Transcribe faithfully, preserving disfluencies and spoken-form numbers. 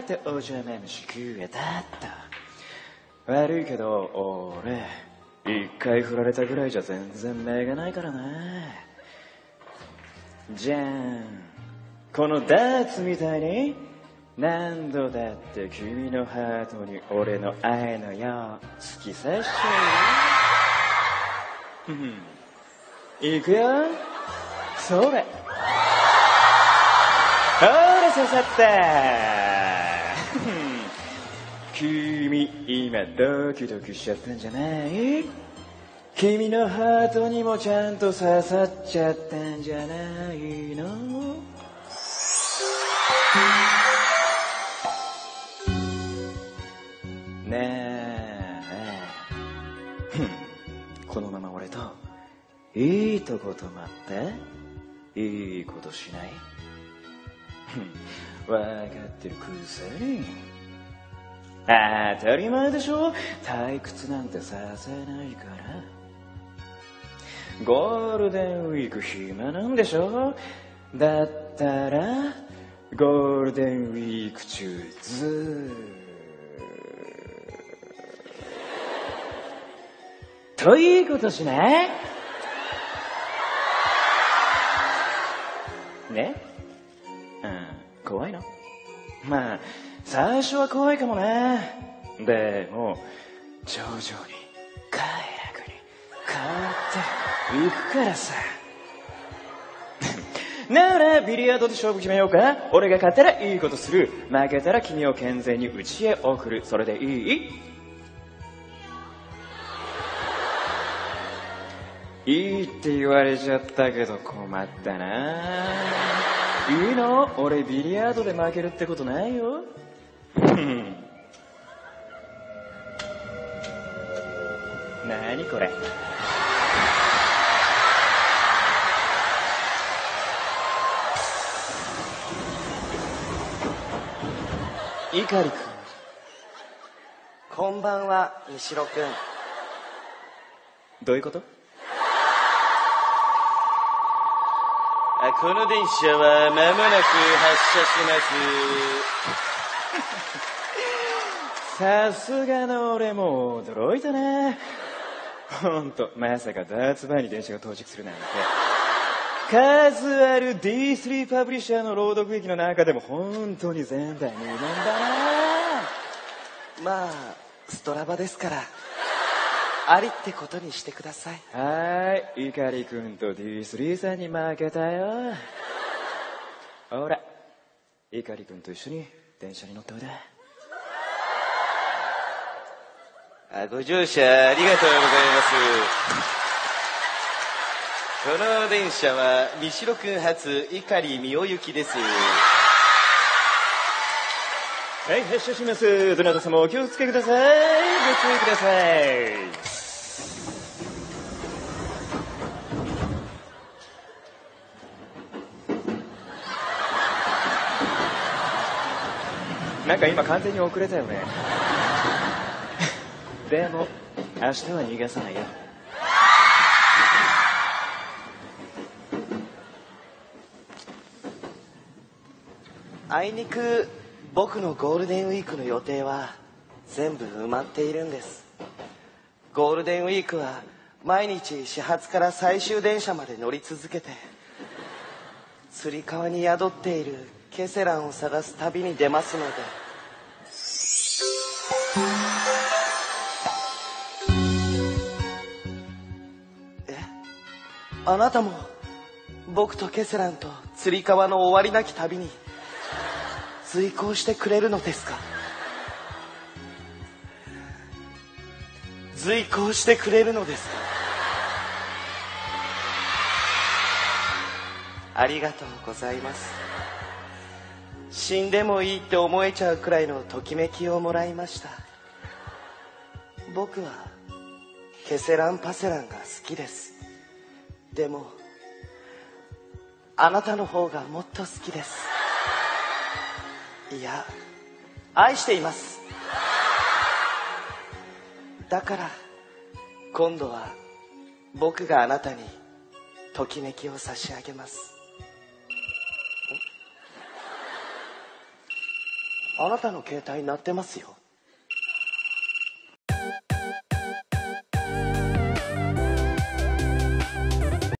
だってお邪魔虫食えたっと。悪いけど俺一回振られたぐらいじゃ全然めげないからな。じゃん、このダーツみたいに何度だって君のハートに俺の愛の矢を突き刺しちゃうよ。いくよ、それほら刺さった。君今ドキドキしちゃったんじゃない？君のハートにもちゃんと刺さっちゃったんじゃないの？ねえねえこのまま俺といいとこ泊まっていいことしない？分かってるくせに。当たり前でしょ、退屈なんてさせないから。ゴールデンウィーク暇なんでしょ、だったらゴールデンウィーク中ずっといいことしない？ね、怖いの？まあ最初は怖いかもね。でも徐々に快楽に変わっていくからさ。ならビリヤードで勝負決めようか。俺が勝ったらいいことする、負けたら君を健全にうちへ送る。それでいい？いいって言われちゃったけど困ったな。いいの？俺ビリヤードで負けるってことないよ。なにこれ。いかりくん。こんばんは、西野くん。どういうこと？あ、この電車は間もなく発車します。さすがの俺も驚いたね。ほんと、まさかダーツバーに電車が到着するなんて。数ある ディースリー パブリッシャーの朗読劇の中でも本当に前代未聞だな。まあ、ストラバですから。ありってことにしてください。はい、いかりくんと ディースリー さんに負けたよ。ほら、いかりくんと一緒に電車に乗っておいで。あ、ご乗車ありがとうございます。この電車は三代くん発いかりみおゆきです。はい、発車します。どなた様お気をつけください。ご注意ください。なんか今完全に遅れたよね。でも明日は逃がさないよ。あいにく僕のゴールデンウィークの予定は全部埋まっているんです。ゴールデンウィークは毎日始発から最終電車まで乗り続けて、つり革に宿っているケセランを探す旅に出ますので。え、あなたも僕とケセランとつり革の終わりなき旅に随行してくれるのですか？随行してくれるのですか？ありがとうございます。死んでもいいって思えちゃうくらいのときめきをもらいました。僕はケセランパセランが好きです。でもあなたの方がもっと好きです。いや、愛しています。だから今度は僕があなたにときめきを差し上げます。あなたの携帯鳴ってますよ。